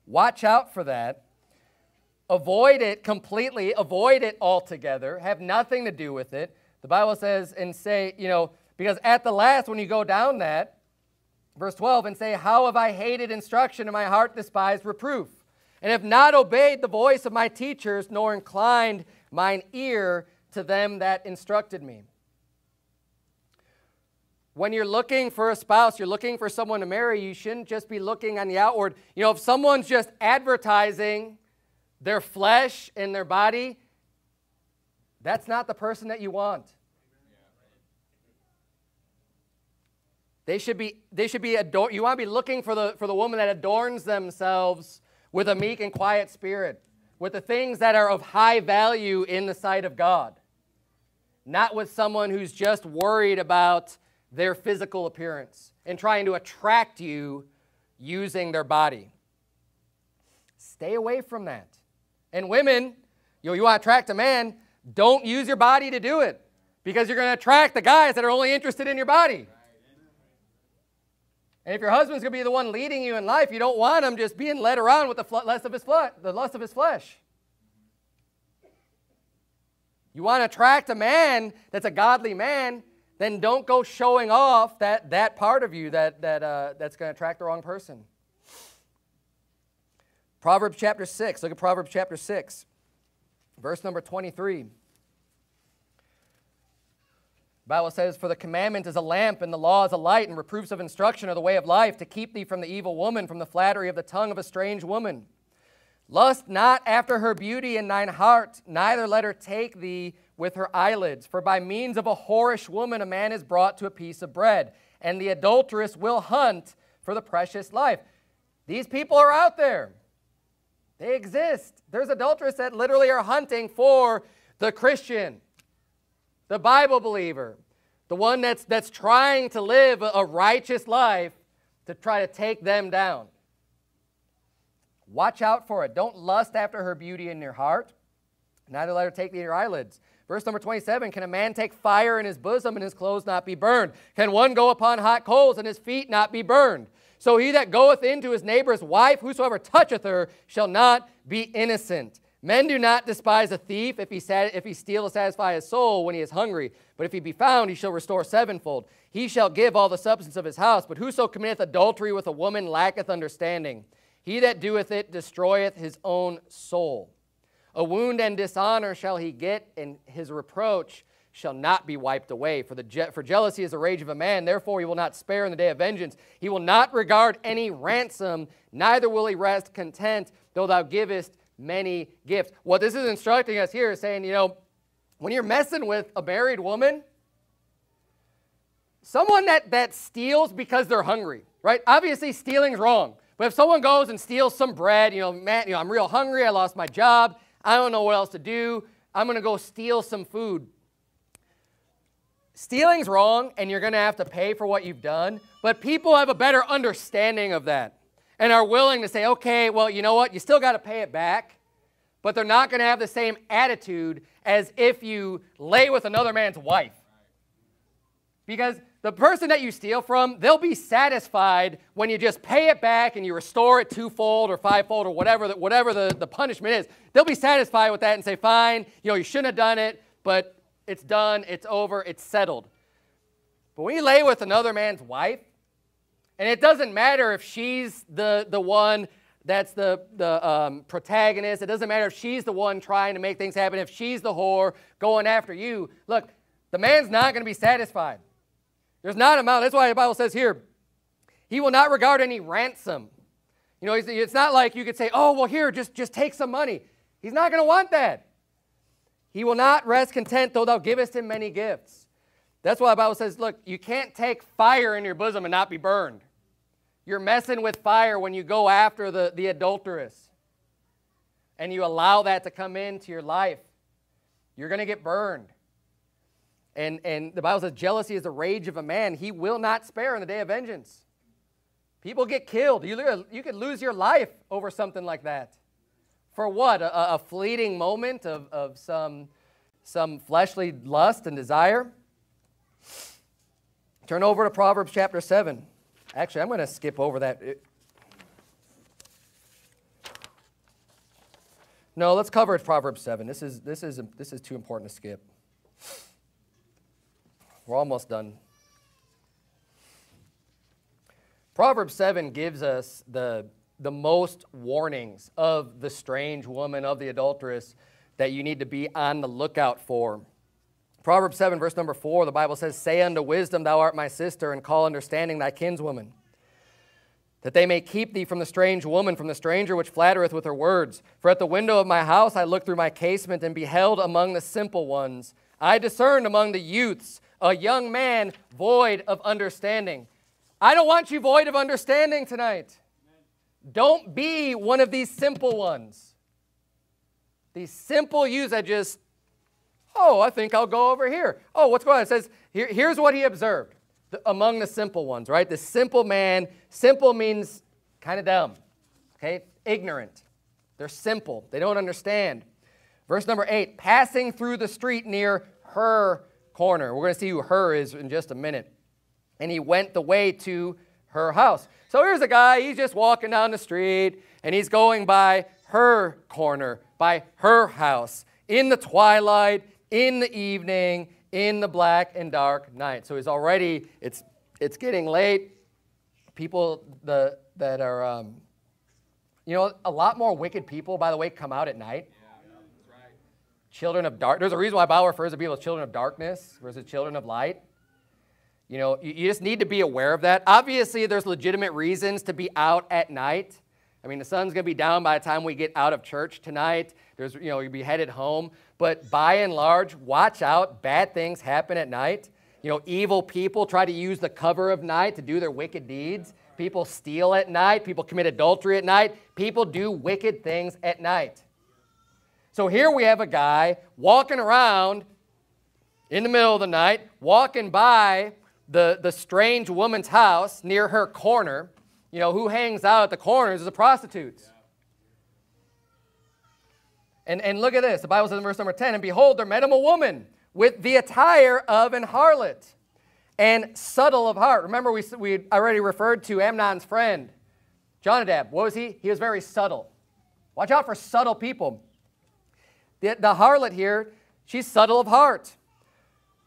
Watch out for that. Avoid it completely. Avoid it altogether. Have nothing to do with it. The Bible says, and say, you know, because at the last, when you go down that, verse twelve, and say, how have I hated instruction, and my heart despised reproof, and have not obeyed the voice of my teachers, nor inclined mine ear to them that instructed me. When you're looking for a spouse, you're looking for someone to marry, you shouldn't just be looking on the outward. You know, if someone's just advertising their flesh and their body, that's not the person that you want. They should be, they should be adorned. You want to be looking for the, for the woman that adorns themselves with a meek and quiet spirit, with the things that are of high value in the sight of God, not with someone who's just worried about their physical appearance and trying to attract you using their body. Stay away from that. And women, you know, you want to attract a man, don't use your body to do it, because you're going to attract the guys that are only interested in your body. And if your husband's going to be the one leading you in life, you don't want him just being led around with the lust of his flesh, the lust of his flesh. You want to attract a man that's a godly man, then don't go showing off that, that part of you that, that, uh, that's going to attract the wrong person. Proverbs chapter six. Look at Proverbs chapter six, verse number twenty-three. The Bible says, for the commandment is a lamp, and the law is a light, and reproofs of instruction are the way of life, to keep thee from the evil woman, from the flattery of the tongue of a strange woman. Lust not after her beauty in thine heart, neither let her take thee with her eyelids. For by means of a whorish woman a man is brought to a piece of bread, and the adulteress will hunt for the precious life. These people are out there. They exist. There's adulteresses that literally are hunting for the Christian, the Bible believer, the one that's, that's trying to live a righteous life, to try to take them down. Watch out for it. Don't lust after her beauty in your heart. Neither let her take thee in her eyelids. Verse number twenty-seven, can a man take fire in his bosom and his clothes not be burned? Can one go upon hot coals and his feet not be burned? So he that goeth into his neighbor's wife, whosoever toucheth her, shall not be innocent. Men do not despise a thief if he, if he steal to satisfy his soul when he is hungry. But if he be found, he shall restore sevenfold. He shall give all the substance of his house. But whoso committeth adultery with a woman lacketh understanding. He that doeth it destroyeth his own soul. A wound and dishonor shall he get, and his reproach shall not be wiped away. For, the je for jealousy is the rage of a man, therefore he will not spare in the day of vengeance. He will not regard any ransom, neither will he rest content, though thou givest many gifts. What this is instructing us here is saying, you know, when you're messing with a married woman, someone that, that steals because they're hungry, right? Obviously stealing's wrong, but if someone goes and steals some bread, you know, man, you know, I'm real hungry, I lost my job, I don't know what else to do, I'm going to go steal some food. Stealing's wrong, and you're going to have to pay for what you've done, but people have a better understanding of that and are willing to say, okay, well, you know what? You still got to pay it back, but they're not going to have the same attitude as if you lay with another man's wife. Because the person that you steal from, they'll be satisfied when you just pay it back and you restore it twofold or fivefold or whatever, the, whatever the, the punishment is. They'll be satisfied with that and say, fine, you know, you shouldn't have done it, but it's done, it's over, it's settled. But when you lay with another man's wife, and it doesn't matter if she's the, the one that's the, the um, protagonist, it doesn't matter if she's the one trying to make things happen, if she's the whore going after you, look, the man's not going to be satisfied. There's not a amount. That's why the Bible says here, he will not regard any ransom. You know, it's not like you could say, oh, well, here, just, just take some money. He's not going to want that. He will not rest content, though thou givest him many gifts. That's why the Bible says, look, you can't take fire in your bosom and not be burned. You're messing with fire when you go after the, the adulteress and you allow that to come into your life. You're going to get burned. And, and the Bible says jealousy is the rage of a man. He will not spare in the day of vengeance. People get killed. You, you could lose your life over something like that. For what? A, a fleeting moment of, of some, some fleshly lust and desire? Turn over to Proverbs chapter seven. Actually, I'm going to skip over that. No, let's cover Proverbs seven. This is, this is, this is too important to skip. We're almost done. Proverbs seven gives us the... the most warnings of the strange woman, of the adulteress, that you need to be on the lookout for. Proverbs seven, verse number four, the Bible says, say unto wisdom, thou art my sister, and call understanding thy kinswoman, that they may keep thee from the strange woman, from the stranger which flattereth with her words. For at the window of my house I looked through my casement, and beheld among the simple ones. I discerned among the youths a young man void of understanding. I don't want you void of understanding tonight. Don't be one of these simple ones. These simple youths that just, oh, I think I'll go over here. Oh, what's going on? It says, here, here's what he observed the, among the simple ones, right? The simple man, simple means kind of dumb, okay? Ignorant. They're simple. They don't understand. Verse number eight, passing through the street near her corner. We're going to see who her is in just a minute. And he went the way to her house. So here's a guy, he's just walking down the street, and he's going by her corner, by her house, in the twilight, in the evening, in the black and dark night. So he's already, it's, it's getting late. People the, that are, um, you know, a lot more wicked people, by the way, come out at night. Yeah, that's right. Children of dark. There's a reason why the Bible refers to people as children of darkness versus children of light. You know, you just need to be aware of that. Obviously, there's legitimate reasons to be out at night. I mean, the sun's going to be down by the time we get out of church tonight. There's, you know, you'll be headed home. But by and large, watch out. Bad things happen at night. You know, evil people try to use the cover of night to do their wicked deeds. People steal at night. People commit adultery at night. People do wicked things at night. So here we have a guy walking around in the middle of the night, walking by The, the strange woman's house near her corner. You know, who hangs out at the corners is the prostitutes. Yeah. And, and look at this. The Bible says in verse number ten, and behold, there met him a woman with the attire of an harlot and subtle of heart. Remember, we, we already referred to Amnon's friend, Jonadab. What was he? He was very subtle. Watch out for subtle people. The, the harlot here, she's subtle of heart.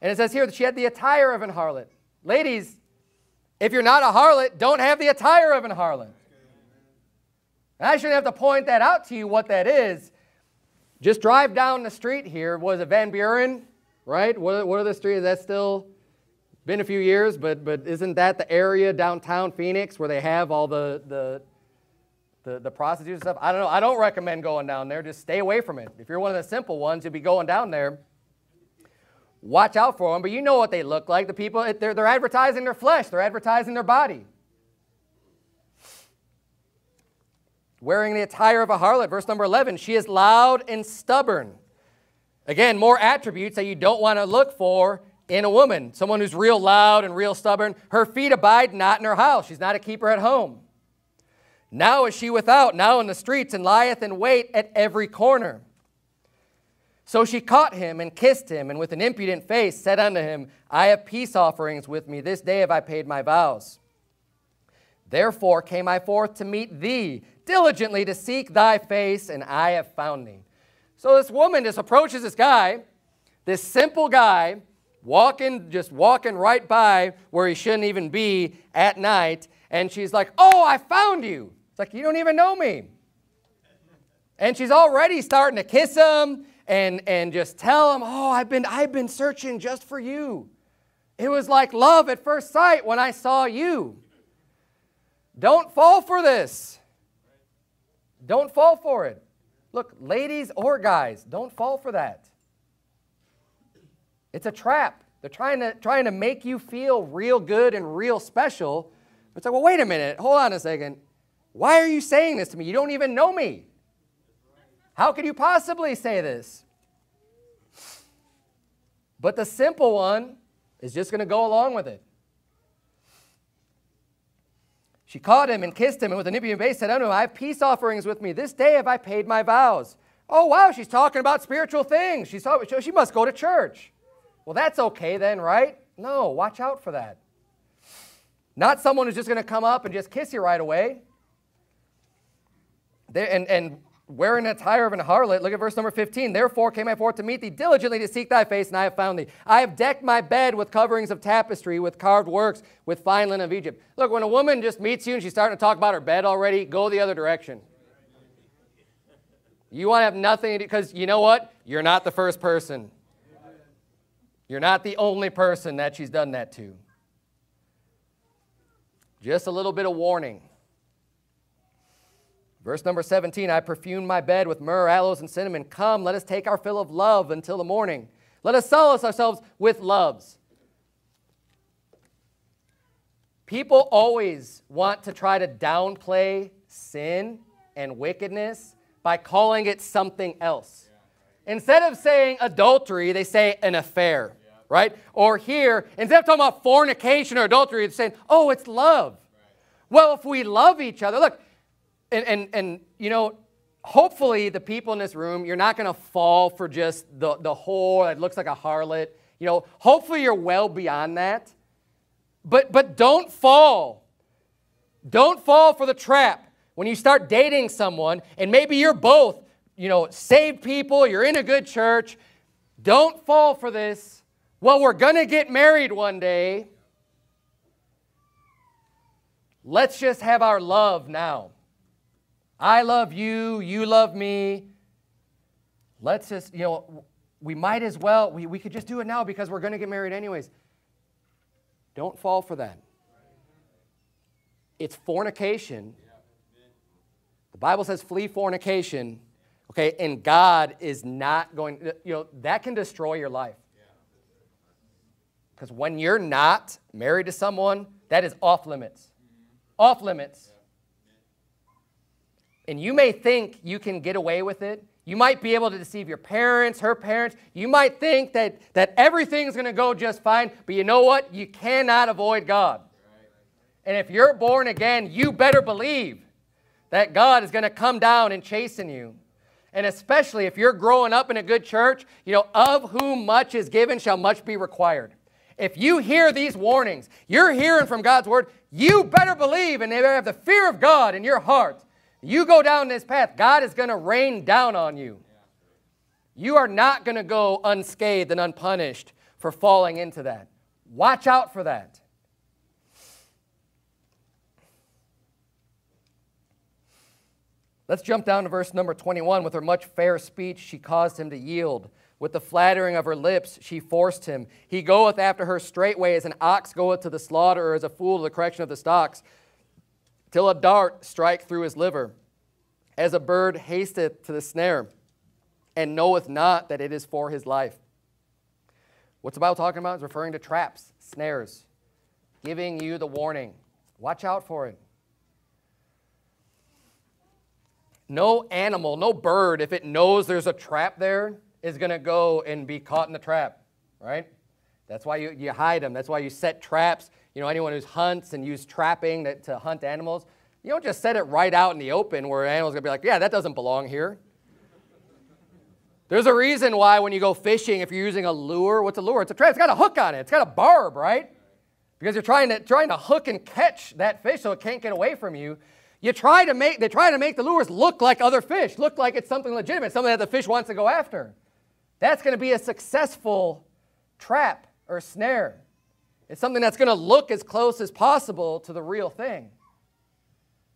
And it says here that she had the attire of an harlot. Ladies, if you're not a harlot, don't have the attire of an harlot. And I shouldn't have to point that out to you what that is. Just drive down the street here. Was it Van Buren, right? What are, what are the streets? That's still been a few years, but, but isn't that the area downtown Phoenix where they have all the, the, the, the prostitutes and stuff? I don't know. I don't recommend going down there. Just stay away from it. If you're one of the simple ones, you'll be going down there. Watch out for them, but you know what they look like. The people, they're, they're advertising their flesh. They're advertising their body. Wearing the attire of a harlot. Verse number eleven, she is loud and stubborn. Again, more attributes that you don't want to look for in a woman. Someone who's real loud and real stubborn. Her feet abide not in her house. She's not a keeper at home. Now is she without, now in the streets, and lieth in wait at every corner. So she caught him and kissed him, and with an impudent face said unto him, I have peace offerings with me. This day have I paid my vows. Therefore came I forth to meet thee, diligently to seek thy face, and I have found thee. So this woman just approaches this guy, this simple guy, walking, just walking right by where he shouldn't even be at night, and she's like, oh, I found you. It's like, you don't even know me. And she's already starting to kiss him and, and just tell him, oh, I've been, I've been searching just for you. It was like love at first sight when I saw you. Don't fall for this. Don't fall for it. Look, ladies or guys, don't fall for that. It's a trap. They're trying to, trying to make you feel real good and real special. It's like, well, wait a minute. Hold on a second. Why are you saying this to me? You don't even know me. How could you possibly say this? But the simple one is just going to go along with it. She caught him and kissed him, and with an impudent face said unto him, I have peace offerings with me. This day have I paid my vows. Oh, wow, she's talking about spiritual things. She's talking, she must go to church. Well, that's okay then, right? No, watch out for that. Not someone who's just going to come up and just kiss you right away. They, and, and wearing an attire of an harlot, look at verse number fifteen. Therefore came I forth to meet thee, diligently to seek thy face, and I have found thee. I have decked my bed with coverings of tapestry, with carved works, with fine linen of Egypt. Look, when a woman just meets you and she's starting to talk about her bed already, go the other direction. You want to have nothing to do, because you know what? You're not the first person. You're not the only person that she's done that to. Just a little bit of warning. Verse number seventeen, I perfume my bed with myrrh, aloes, and cinnamon. Come, let us take our fill of love until the morning. Let us solace ourselves with loves. People always want to try to downplay sin and wickedness by calling it something else. Instead of saying adultery, they say an affair, right? Or here, instead of talking about fornication or adultery, they're saying, oh, it's love. Well, if we love each other, look, And, and, and, you know, hopefully the people in this room, you're not going to fall for just the, the whore that looks like a harlot. You know, hopefully you're well beyond that. But, but don't fall. Don't fall for the trap when you start dating someone, and maybe you're both, you know, saved people, you're in a good church. Don't fall for this. Well, we're going to get married one day. Let's just have our love now. I love you, you love me. Let's just, you know, we might as well, we, we could just do it now because we're going to get married anyways. Don't fall for that. It's fornication. The Bible says flee fornication, okay, and God is not going, you know, that can destroy your life. Because when you're not married to someone, that is off limits. Off limits. And you may think you can get away with it. You might be able to deceive your parents, her parents. You might think that, that everything's going to go just fine. But you know what? You cannot avoid God. And if you're born again, you better believe that God is going to come down and chasten you. And especially if you're growing up in a good church, you know, of whom much is given shall much be required. If you hear these warnings, you're hearing from God's word, you better believe and have the fear of God in your heart. You go down this path, God is going to rain down on you. You are not going to go unscathed and unpunished for falling into that. Watch out for that. Let's jump down to verse number twenty-one. With her much fair speech, she caused him to yield. With the flattering of her lips, she forced him. He goeth after her straightway as an ox goeth to the slaughter, or as a fool to the correction of the stocks, till a dart strike through his liver. As a bird hasteth to the snare, and knoweth not that it is for his life. What's the Bible talking about? It's referring to traps, snares, giving you the warning. Watch out for it. No animal, no bird, if it knows there's a trap there, is going to go and be caught in the trap, right? That's why you, you hide them. That's why you set traps. You know, anyone who hunts and uses trapping that, to hunt animals, you don't just set it right out in the open where an animal's going to be like, yeah, that doesn't belong here. There's a reason why when you go fishing, if you're using a lure, what's a lure? It's a trap. It's got a hook on it. It's got a barb, right? Because you're trying to, trying to hook and catch that fish so it can't get away from you. You try to make, they try to make the lures look like other fish, look like it's something legitimate, something that the fish wants to go after. That's going to be a successful trap or snare. It's something that's going to look as close as possible to the real thing.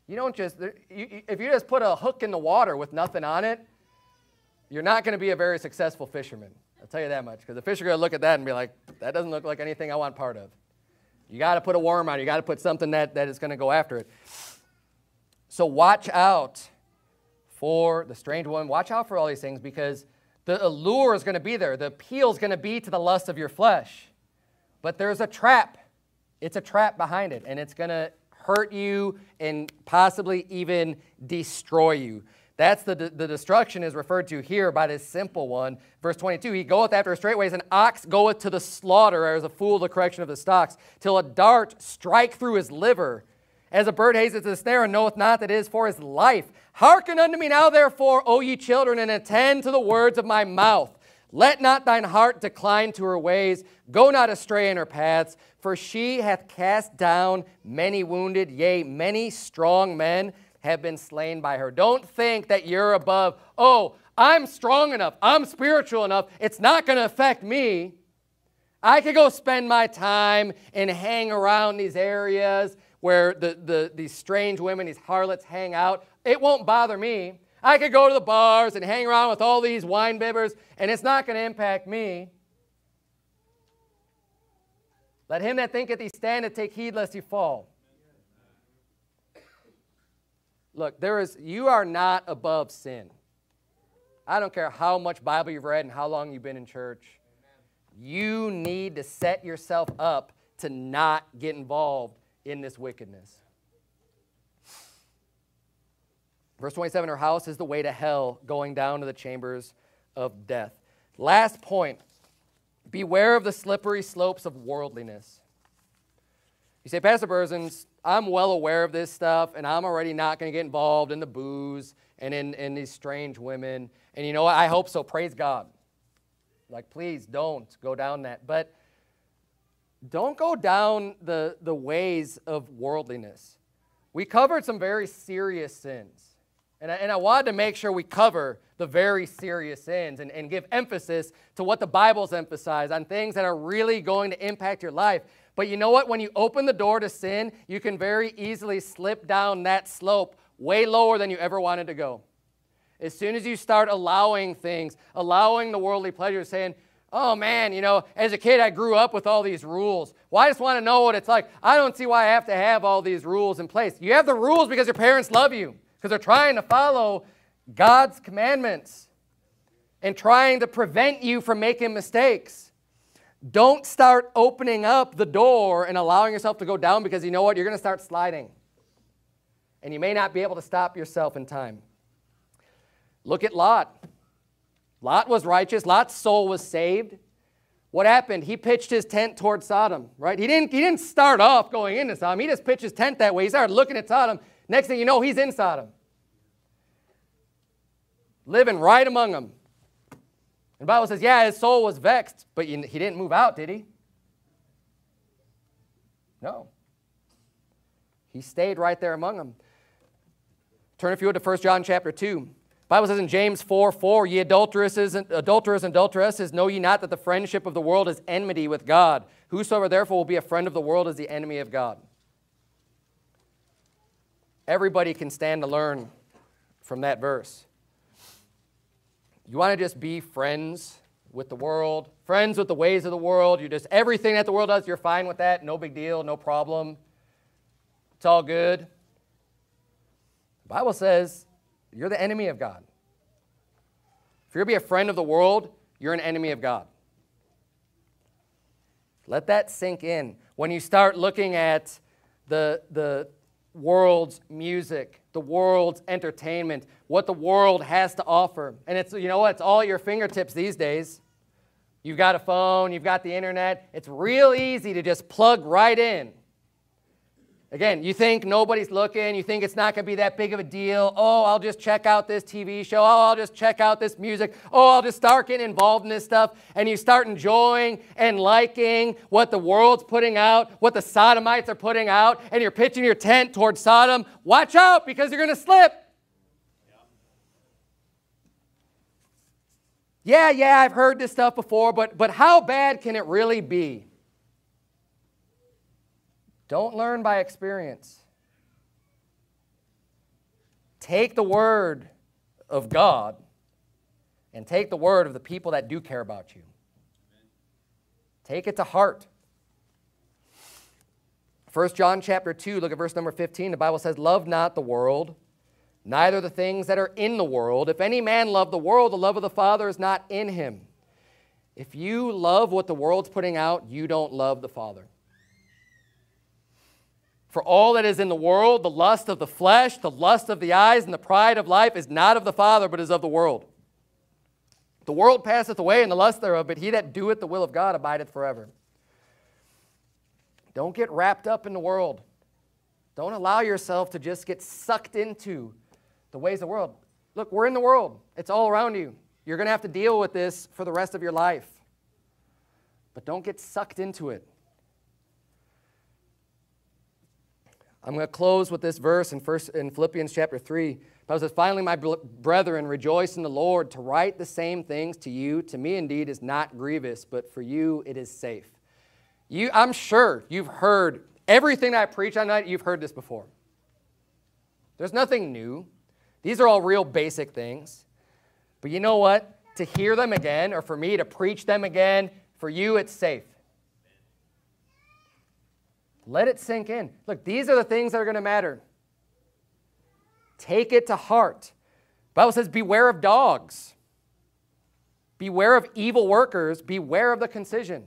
You don't just, if you just put a hook in the water with nothing on it, you're not going to be a very successful fisherman. I'll tell you that much, because the fish are going to look at that and be like, that doesn't look like anything I want part of. You got to put a worm on it. You got to put something that, that is going to go after it. So watch out for the strange woman. Watch out for all these things, because the allure is going to be there. The appeal is going to be to the lust of your flesh. But there's a trap. It's a trap behind it, and it's going to hurt you and possibly even destroy you. That's the, the destruction is referred to here by this simple one. Verse twenty-two, he goeth after her straightway as an ox goeth to the slaughter, or as a fool the correction of the stocks, till a dart strike through his liver. As a bird hasteth to the snare, and knoweth not that it is for his life. Hearken unto me now, therefore, O ye children, and attend to the words of my mouth. Let not thine heart decline to her ways. Go not astray in her paths. For she hath cast down many wounded, yea, many strong men have been slain by her. Don't think that you're above, oh, I'm strong enough, I'm spiritual enough, it's not going to affect me. I could go spend my time and hang around these areas where the, the, these strange women, these harlots hang out. It won't bother me. I could go to the bars and hang around with all these wine bibbers, and it's not going to impact me. Let him that thinketh he standeth take heed lest he fall. Look, there is, you are not above sin. I don't care how much Bible you've read and how long you've been in church. You need to set yourself up to not get involved in this wickedness. Verse twenty-seven, her house is the way to hell, going down to the chambers of death. Last point, beware of the slippery slopes of worldliness. You say, Pastor Berzins, I'm well aware of this stuff, and I'm already not going to get involved in the booze and in, in these strange women. And you know what? I hope so. Praise God. Like, please don't go down that. But don't go down the, the ways of worldliness. We covered some very serious sins. And I, and I wanted to make sure we cover the very serious sins and, and give emphasis to what the Bible's emphasized on, things that are really going to impact your life. But you know what? When you open the door to sin, you can very easily slip down that slope way lower than you ever wanted to go. As soon as you start allowing things, allowing the worldly pleasures, saying, oh man, you know, as a kid I grew up with all these rules. Well, I just want to know what it's like. I don't see why I have to have all these rules in place. You have the rules because your parents love you, because they're trying to follow God's commandments and trying to prevent you from making mistakes. Don't start opening up the door and allowing yourself to go down, because you know what? You're going to start sliding. And you may not be able to stop yourself in time. Look at Lot. Lot was righteous. Lot's soul was saved. What happened? He pitched his tent toward Sodom, right? He didn't, he didn't start off going into Sodom. He just pitched his tent that way. He started looking at Sodom. Next thing you know, he's in Sodom. living right among them. And the Bible says, yeah, his soul was vexed, but he didn't move out, did he? No. He stayed right there among them. Turn, if you would, to First John chapter two. The Bible says in James four four, ye adulteresses and, adulterers and adulteresses, know ye not that the friendship of the world is enmity with God? Whosoever therefore will be a friend of the world is the enemy of God. Everybody can stand to learn from that verse. You want to just be friends with the world, friends with the ways of the world. You just, everything that the world does, you're fine with that. No big deal, no problem. It's all good. The Bible says you're the enemy of God. If you're going to be a friend of the world, you're an enemy of God. Let that sink in. When you start looking at the, the world's music, the world's entertainment, what the world has to offer, and it's, you know what, it's all at your fingertips these days. You've got a phone, you've got the internet. It's real easy to just plug right in. Again, you think nobody's looking, you think it's not going to be that big of a deal. Oh, I'll just check out this T V show. Oh, I'll just check out this music. Oh, I'll just start getting involved in this stuff. And you start enjoying and liking what the world's putting out, what the Sodomites are putting out, and you're pitching your tent towards Sodom. Watch out, because you're going to slip. Yeah, yeah, I've heard this stuff before, but, but how bad can it really be? Don't learn by experience. Take the word of God and take the word of the people that do care about you. Take it to heart. First John chapter two, look at verse number fifteen. The Bible says, love not the world, neither the things that are in the world. If any man love the world, the love of the Father is not in him. If you love what the world's putting out, you don't love the Father. For all that is in the world, the lust of the flesh, the lust of the eyes, and the pride of life is not of the Father, but is of the world. The world passeth away, and the lust thereof, but he that doeth the will of God abideth forever. Don't get wrapped up in the world. Don't allow yourself to just get sucked into the ways of the world. Look, we're in the world. It's all around you. You're going to have to deal with this for the rest of your life. But don't get sucked into it. I'm going to close with this verse in, first, in Philippians chapter three. The Bible says, finally, my brethren, rejoice in the Lord. To write the same things to you, to me indeed, is not grievous, but for you it is safe. You, I'm sure you've heard everything I preach on that, you've heard this before. There's nothing new. These are all real basic things. But you know what? To hear them again, or for me to preach them again, for you it's safe. Let it sink in. Look, these are the things that are going to matter. Take it to heart. The Bible says, beware of dogs. Beware of evil workers. Beware of the concision.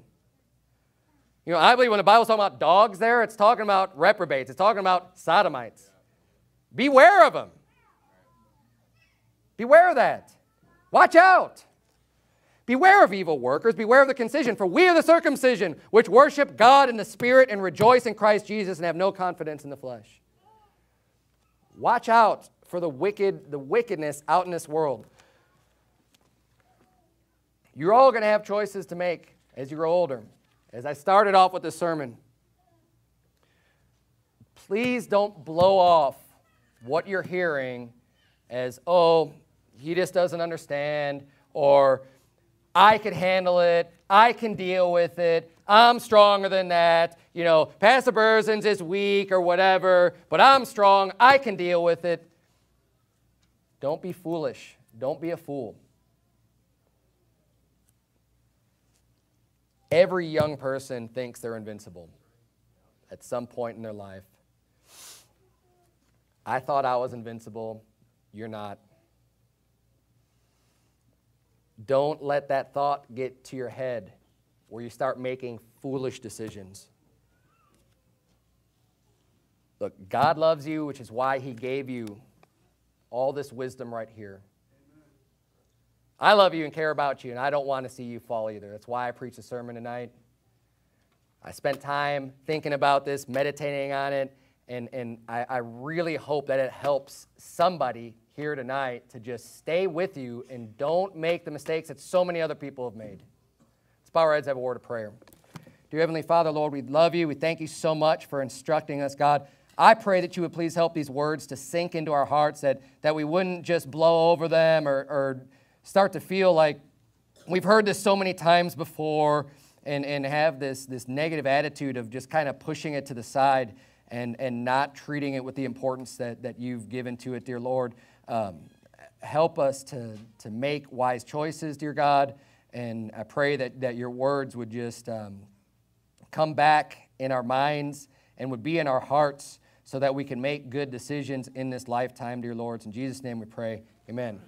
You know, I believe when the Bible's talking about dogs there, it's talking about reprobates. It's talking about sodomites. Beware of them. Beware of that. Watch out. Beware of evil workers, beware of the concision, for we are the circumcision, which worship God in the Spirit and rejoice in Christ Jesus and have no confidence in the flesh. Watch out for the wicked, the wickedness out in this world. You're all going to have choices to make as you grow older. As I started off with this sermon, please don't blow off what you're hearing as, oh, he just doesn't understand, or I could handle it. I can deal with it. I'm stronger than that. You know, Pastor Burzins is weak or whatever, but I'm strong. I can deal with it. Don't be foolish. Don't be a fool. Every young person thinks they're invincible at some point in their life. I thought I was invincible. You're not. Don't let that thought get to your head where you start making foolish decisions. Look, God loves you, which is why he gave you all this wisdom right here. I love you and care about you, and I don't want to see you fall either. That's why I preached a sermon tonight. I spent time thinking about this, meditating on it, and, and I, I really hope that it helps somebody here tonight to just stay with you and don't make the mistakes that so many other people have made. Let's bow our heads and have a word of prayer. Dear Heavenly Father, Lord, we love you. We thank you so much for instructing us, God. I pray that you would please help these words to sink into our hearts, that, that we wouldn't just blow over them or, or start to feel like we've heard this so many times before and, and have this, this negative attitude of just kind of pushing it to the side and, and not treating it with the importance that, that you've given to it, dear Lord. Um, help us to, to make wise choices, dear God, and I pray that, that your words would just um, come back in our minds and would be in our hearts so that we can make good decisions in this lifetime, dear Lord. In Jesus' name we pray, amen.